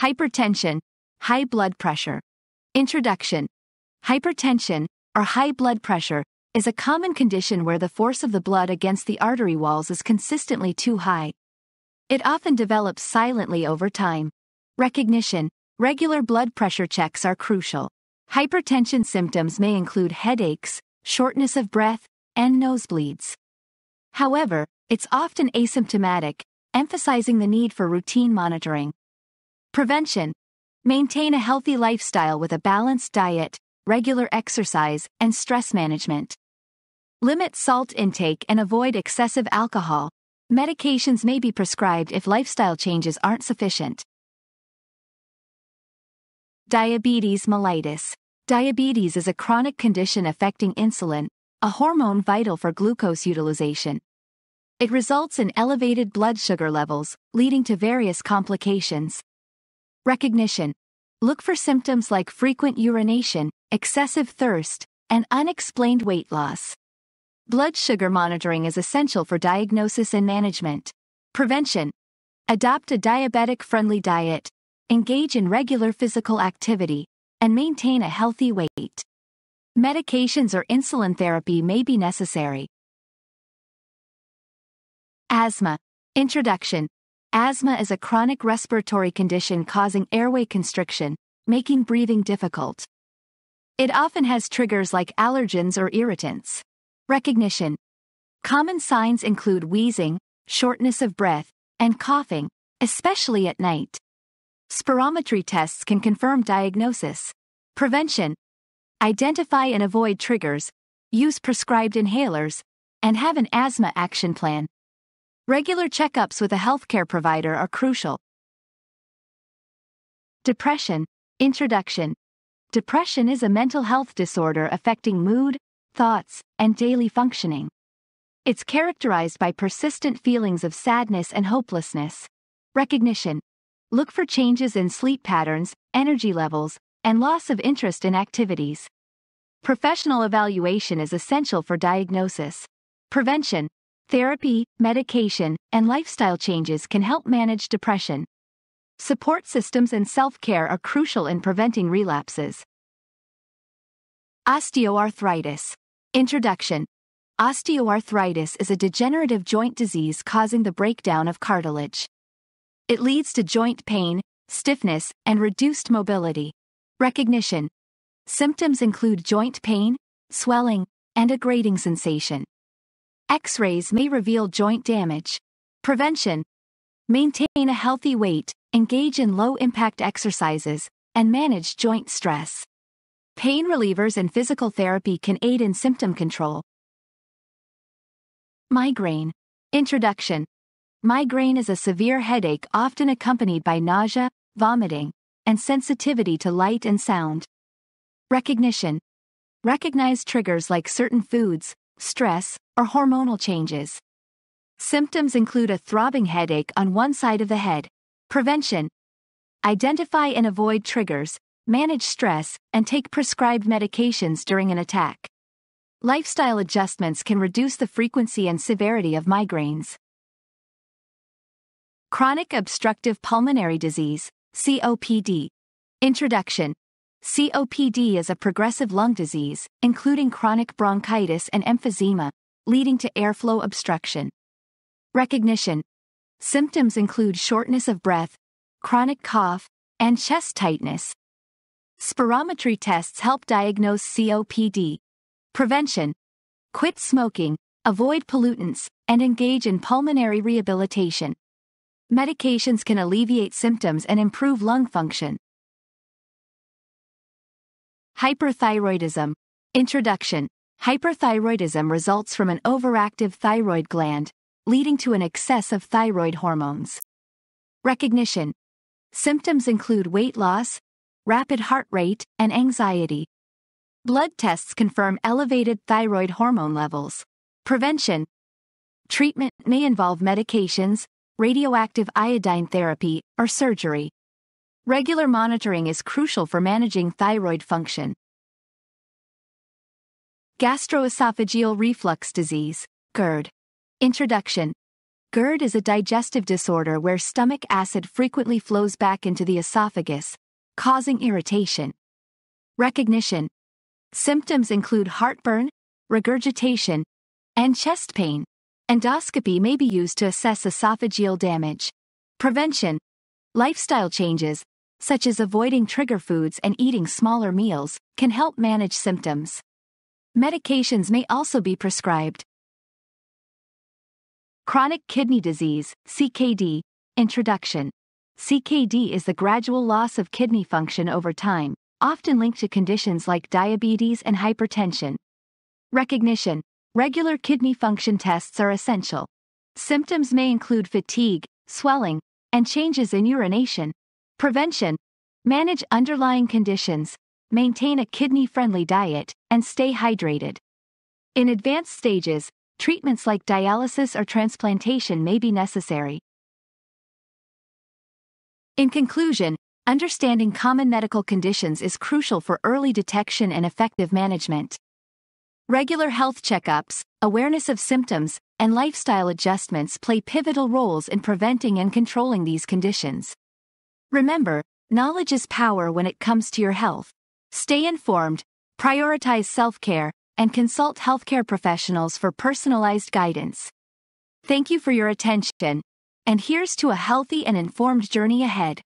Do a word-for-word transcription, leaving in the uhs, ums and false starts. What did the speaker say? Hypertension, high blood pressure. Introduction. Hypertension, or high blood pressure, is a common condition where the force of the blood against the artery walls is consistently too high. It often develops silently over time. Recognition. Regular blood pressure checks are crucial. Hypertension symptoms may include headaches, shortness of breath, and nosebleeds. However, it's often asymptomatic, emphasizing the need for routine monitoring. Prevention. Maintain a healthy lifestyle with a balanced diet, regular exercise, and stress management. Limit salt intake and avoid excessive alcohol. Medications may be prescribed if lifestyle changes aren't sufficient. Diabetes mellitus. Diabetes is a chronic condition affecting insulin, a hormone vital for glucose utilization. It results in elevated blood sugar levels, leading to various complications. Recognition. Look for symptoms like frequent urination, excessive thirst, and unexplained weight loss. Blood sugar monitoring is essential for diagnosis and management. Prevention. Adopt a diabetic-friendly diet, engage in regular physical activity, and maintain a healthy weight. Medications or insulin therapy may be necessary. Asthma. Introduction. Asthma is a chronic respiratory condition causing airway constriction, making breathing difficult. It often has triggers like allergens or irritants. Recognition. Common signs include wheezing, shortness of breath, and coughing, especially at night. Spirometry tests can confirm diagnosis. Prevention. Identify and avoid triggers, use prescribed inhalers, and have an asthma action plan. Regular checkups with a healthcare provider are crucial. Depression. Introduction. Depression is a mental health disorder affecting mood, thoughts, and daily functioning. It's characterized by persistent feelings of sadness and hopelessness. Recognition. Look for changes in sleep patterns, energy levels, and loss of interest in activities. Professional evaluation is essential for diagnosis. Prevention. Therapy, medication, and lifestyle changes can help manage depression. Support systems and self-care are crucial in preventing relapses. Osteoarthritis. Introduction. Osteoarthritis is a degenerative joint disease causing the breakdown of cartilage. It leads to joint pain, stiffness, and reduced mobility. Recognition. Symptoms include joint pain, swelling, and a grating sensation. X-rays may reveal joint damage. Prevention. Maintain a healthy weight, engage in low-impact exercises, and manage joint stress. Pain relievers and physical therapy can aid in symptom control. Migraine. Introduction. Migraine is a severe headache often accompanied by nausea, vomiting, and sensitivity to light and sound. Recognition. Recognize triggers like certain foods, stress, or hormonal changes. Symptoms include a throbbing headache on one side of the head. Prevention. Identify and avoid triggers, manage stress, and take prescribed medications during an attack. Lifestyle adjustments can reduce the frequency and severity of migraines. Chronic Obstructive Pulmonary Disease, C O P D. Introduction. C O P D is a progressive lung disease, including chronic bronchitis and emphysema, leading to airflow obstruction. Recognition. Symptoms include shortness of breath, chronic cough, and chest tightness. Spirometry tests help diagnose C O P D. Prevention. Quit smoking, avoid pollutants, and engage in pulmonary rehabilitation. Medications can alleviate symptoms and improve lung function. Hyperthyroidism. Introduction. Hyperthyroidism results from an overactive thyroid gland, leading to an excess of thyroid hormones. Recognition. Symptoms include weight loss, rapid heart rate, and anxiety. Blood tests confirm elevated thyroid hormone levels. Prevention. Treatment may involve medications, radioactive iodine therapy, or surgery. Regular monitoring is crucial for managing thyroid function. Gastroesophageal reflux disease, GERD. Introduction. GERD is a digestive disorder where stomach acid frequently flows back into the esophagus, causing irritation. Recognition. Symptoms include heartburn, regurgitation, and chest pain. Endoscopy may be used to assess esophageal damage. Prevention. Lifestyle changes, such as avoiding trigger foods and eating smaller meals, can help manage symptoms. Medications may also be prescribed. Chronic kidney disease, C K D, introduction. C K D is the gradual loss of kidney function over time, often linked to conditions like diabetes and hypertension. Recognition. Regular kidney function tests are essential. Symptoms may include fatigue, swelling, and changes in urination. Prevention. Manage underlying conditions, maintain a kidney-friendly diet, and stay hydrated. In advanced stages, treatments like dialysis or transplantation may be necessary. In conclusion, understanding common medical conditions is crucial for early detection and effective management. Regular health checkups, awareness of symptoms, and lifestyle adjustments play pivotal roles in preventing and controlling these conditions. Remember, knowledge is power when it comes to your health. Stay informed, prioritize self-care, and consult healthcare professionals for personalized guidance. Thank you for your attention, and here's to a healthy and informed journey ahead.